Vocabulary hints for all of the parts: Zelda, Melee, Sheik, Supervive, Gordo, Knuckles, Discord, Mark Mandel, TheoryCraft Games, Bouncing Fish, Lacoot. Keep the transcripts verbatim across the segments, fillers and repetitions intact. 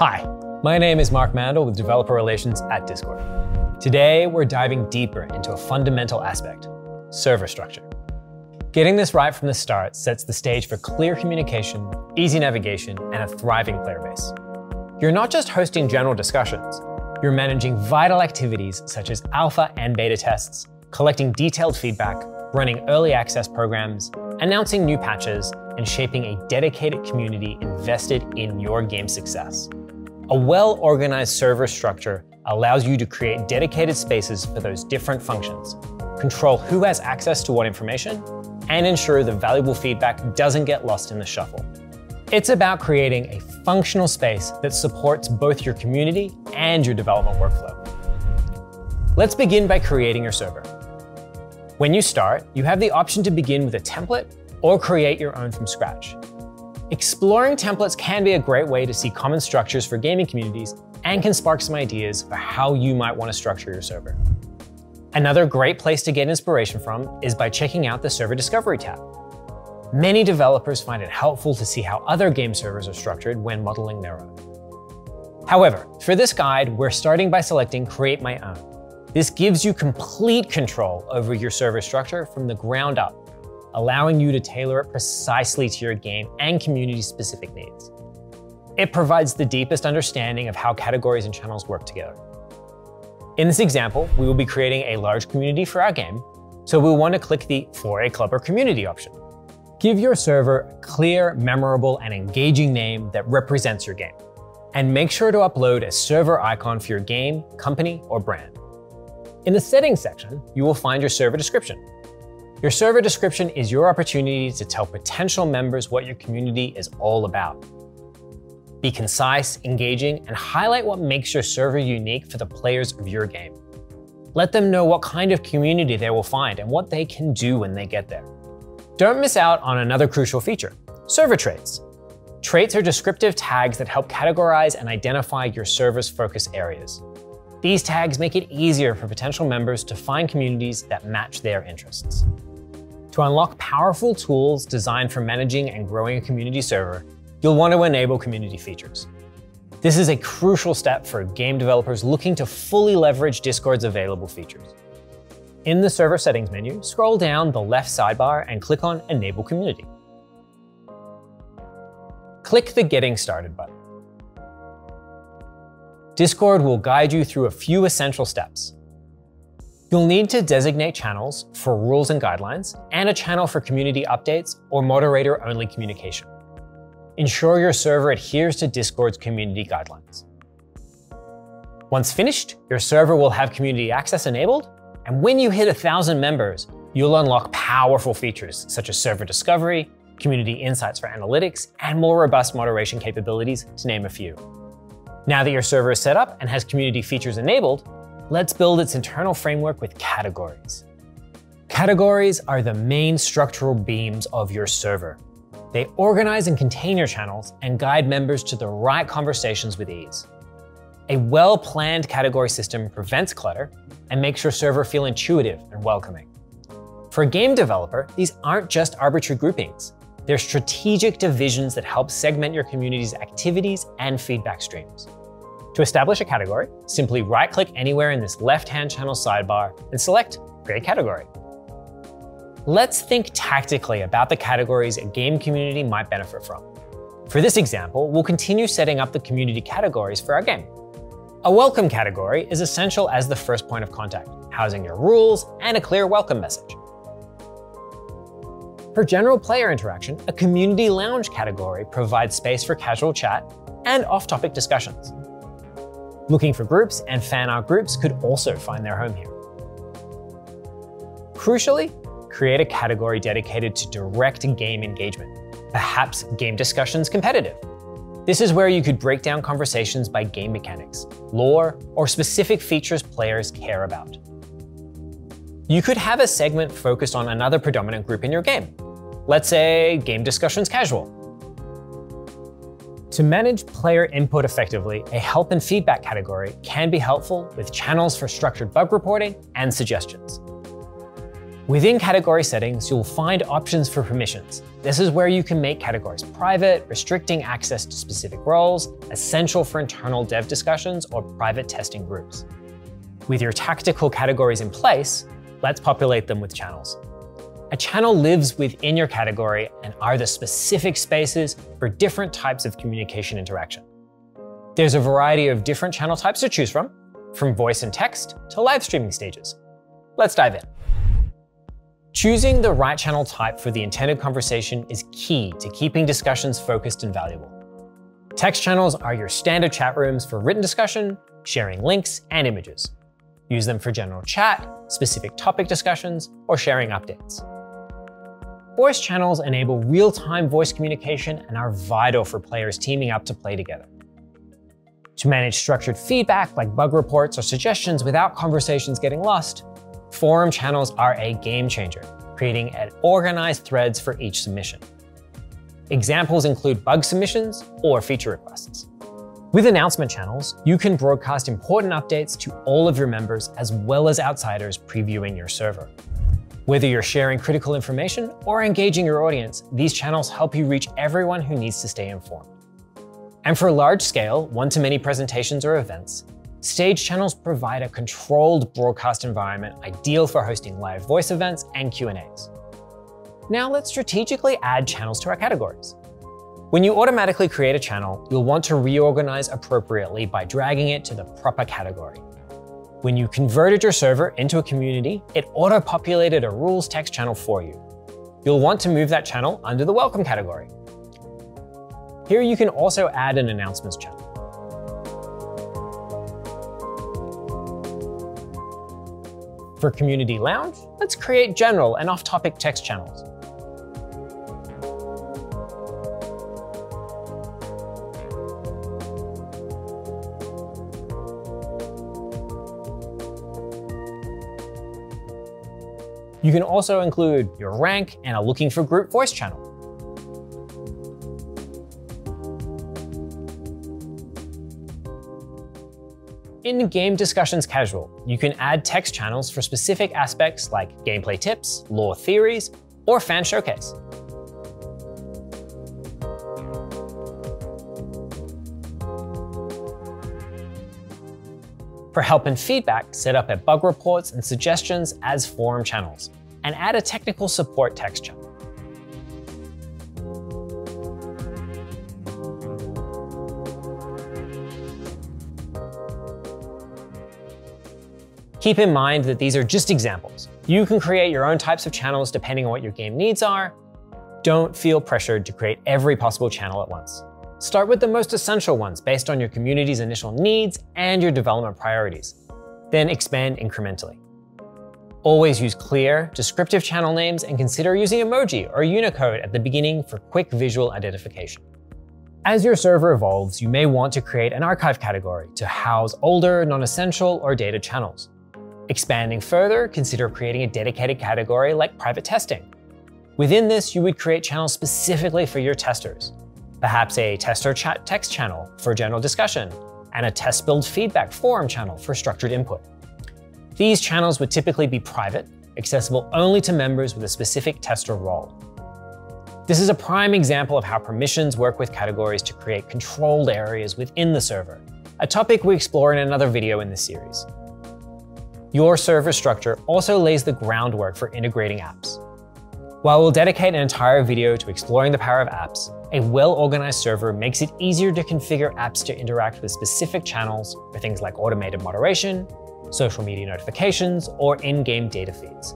Hi, my name is Mark Mandel with Developer Relations at Discord. Today, we're diving deeper into a fundamental aspect, server structure. Getting this right from the start sets the stage for clear communication, easy navigation, and a thriving player base. You're not just hosting general discussions, you're managing vital activities such as alpha and beta tests, collecting detailed feedback, running early access programs, announcing new patches, and shaping a dedicated community invested in your game's success. A well-organized server structure allows you to create dedicated spaces for those different functions, control who has access to what information, and ensure the valuable feedback doesn't get lost in the shuffle. It's about creating a functional space that supports both your community and your development workflow. Let's begin by creating your server. When you start, you have the option to begin with a template or create your own from scratch. Exploring templates can be a great way to see common structures for gaming communities and can spark some ideas for how you might want to structure your server. Another great place to get inspiration from is by checking out the Server Discovery tab. Many developers find it helpful to see how other game servers are structured when modeling their own. However, for this guide, we're starting by selecting Create My Own. This gives you complete control over your server structure from the ground up, allowing you to tailor it precisely to your game and community-specific needs. It provides the deepest understanding of how categories and channels work together. In this example, we will be creating a large community for our game, so we'll want to click the For a Club or Community option. Give your server a clear, memorable, and engaging name that represents your game, and make sure to upload a server icon for your game, company, or brand. In the Settings section, you will find your server description. Your server description is your opportunity to tell potential members what your community is all about. Be concise, engaging, and highlight what makes your server unique for the players of your game. Let them know what kind of community they will find and what they can do when they get there. Don't miss out on another crucial feature, server traits. Traits are descriptive tags that help categorize and identify your server's focus areas. These tags make it easier for potential members to find communities that match their interests. To unlock powerful tools designed for managing and growing a community server, you'll want to enable community features. This is a crucial step for game developers looking to fully leverage Discord's available features. In the Server Settings menu, scroll down the left sidebar and click on Enable Community. Click the Getting Started button. Discord will guide you through a few essential steps. You'll need to designate channels for rules and guidelines and a channel for community updates or moderator-only communication. Ensure your server adheres to Discord's community guidelines. Once finished, your server will have community access enabled, and when you hit one thousand members, you'll unlock powerful features such as server discovery, community insights for analytics, and more robust moderation capabilities, to name a few. Now that your server is set up and has community features enabled, let's build its internal framework with categories. Categories are the main structural beams of your server. They organize and contain your channels and guide members to the right conversations with ease. A well-planned category system prevents clutter and makes your server feel intuitive and welcoming. For a game developer, these aren't just arbitrary groupings. They're strategic divisions that help segment your community's activities and feedback streams. To establish a category, simply right-click anywhere in this left-hand channel sidebar and select Create Category. Let's think tactically about the categories a game community might benefit from. For this example, we'll continue setting up the community categories for our game. A welcome category is essential as the first point of contact, housing your rules and a clear welcome message. For general player interaction, a community lounge category provides space for casual chat and off-topic discussions. Looking for groups and fan art groups could also find their home here. Crucially, create a category dedicated to direct game engagement, perhaps game discussions competitive. This is where you could break down conversations by game mechanics, lore, or specific features players care about. You could have a segment focused on another predominant group in your game. Let's say game discussions casual. To manage player input effectively, a help and feedback category can be helpful with channels for structured bug reporting and suggestions. Within category settings, you'll find options for permissions. This is where you can make categories private, restricting access to specific roles, essential for internal dev discussions or private testing groups. With your tactical categories in place, let's populate them with channels. A channel lives within your category and are the specific spaces for different types of communication interaction. There's a variety of different channel types to choose from, from voice and text to live streaming stages. Let's dive in. Choosing the right channel type for the intended conversation is key to keeping discussions focused and valuable. Text channels are your standard chat rooms for written discussion, sharing links and images. Use them for general chat, specific topic discussions, or sharing updates. Voice channels enable real-time voice communication and are vital for players teaming up to play together. To manage structured feedback like bug reports or suggestions without conversations getting lost, forum channels are a game changer, creating organized threads for each submission. Examples include bug submissions or feature requests. With announcement channels, you can broadcast important updates to all of your members as well as outsiders previewing your server. Whether you're sharing critical information or engaging your audience, these channels help you reach everyone who needs to stay informed. And for large-scale, one-to-many presentations or events, stage channels provide a controlled broadcast environment ideal for hosting live voice events and Q and A's. Now let's strategically add channels to our categories. When you automatically create a channel, you'll want to reorganize appropriately by dragging it to the proper category. When you converted your server into a community, it auto-populated a rules text channel for you. You'll want to move that channel under the welcome category. Here you can also add an announcements channel. For community lounge, let's create general and off-topic text channels. You can also include your rank and a looking for group voice channel. In game discussions casual, you can add text channels for specific aspects like gameplay tips, lore theories, or fan showcase. For help and feedback, set up a bug reports and suggestions as forum channels, and add a technical support text channel. Keep in mind that these are just examples. You can create your own types of channels depending on what your game needs are. Don't feel pressured to create every possible channel at once. Start with the most essential ones based on your community's initial needs and your development priorities, then expand incrementally. Always use clear, descriptive channel names and consider using emoji or Unicode at the beginning for quick visual identification. As your server evolves, you may want to create an archive category to house older, non-essential, or dated channels. Expanding further, consider creating a dedicated category like private testing. Within this, you would create channels specifically for your testers. Perhaps a tester chat text channel for general discussion, and a test build feedback forum channel for structured input. These channels would typically be private, accessible only to members with a specific tester role. This is a prime example of how permissions work with categories to create controlled areas within the server, a topic we explore in another video in this series. Your server structure also lays the groundwork for integrating apps. While we'll dedicate an entire video to exploring the power of apps, a well-organized server makes it easier to configure apps to interact with specific channels for things like automated moderation, social media notifications, or in-game data feeds.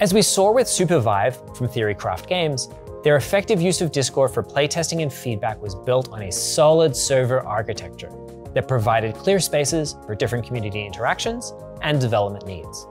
As we saw with Supervive from TheoryCraft Games, their effective use of Discord for playtesting and feedback was built on a solid server architecture that provided clear spaces for different community interactions and development needs.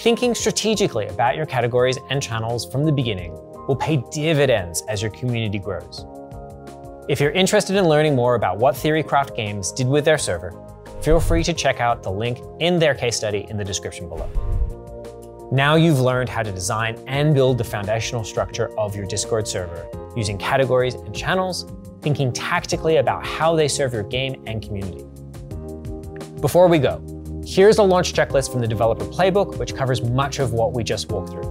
Thinking strategically about your categories and channels from the beginning will pay dividends as your community grows. If you're interested in learning more about what TheoryCraft Games did with their server, feel free to check out the link in their case study in the description below. Now you've learned how to design and build the foundational structure of your Discord server, using categories and channels, thinking tactically about how they serve your game and community. Before we go, Here's a launch checklist from the developer playbook, which covers much of what we just walked through.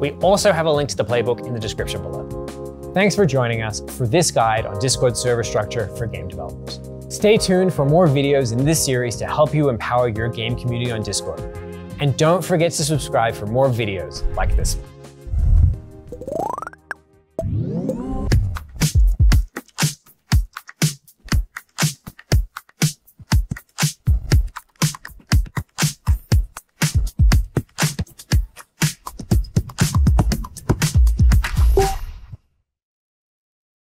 We also have a link to the playbook in the description below. Thanks for joining us for this guide on Discord server structure for game developers. Stay tuned for more videos in this series to help you empower your game community on Discord. And don't forget to subscribe for more videos like this one.